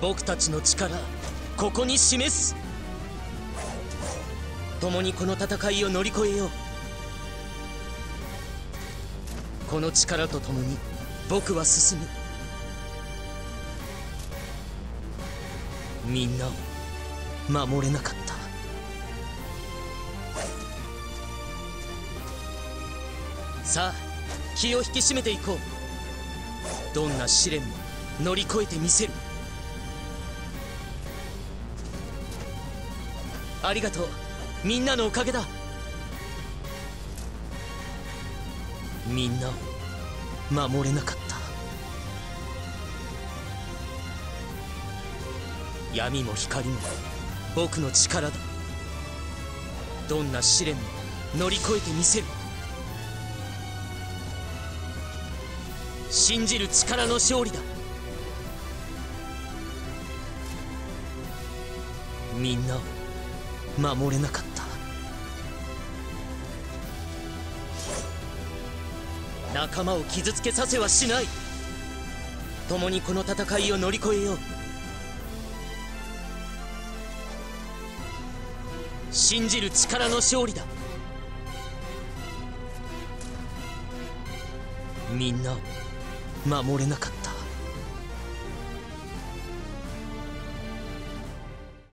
僕たちの力、ここに示す。共にこの戦いを乗り越えよう。この力と共に僕は進む。みんなを守れなかった。さあ、気を引き締めていこう。どんな試練も乗り越えてみせる。ありがとう。みんなのおかげだ。みんなを守れなかった。闇も光も僕の力だ。どんな試練も乗り越えてみせる。信じる力の勝利だ。みんなを守れなかった。仲間を傷つけさせはしない。共にこの戦いを乗り越えよう。信じる力の勝利だ。みんなを守れなかった。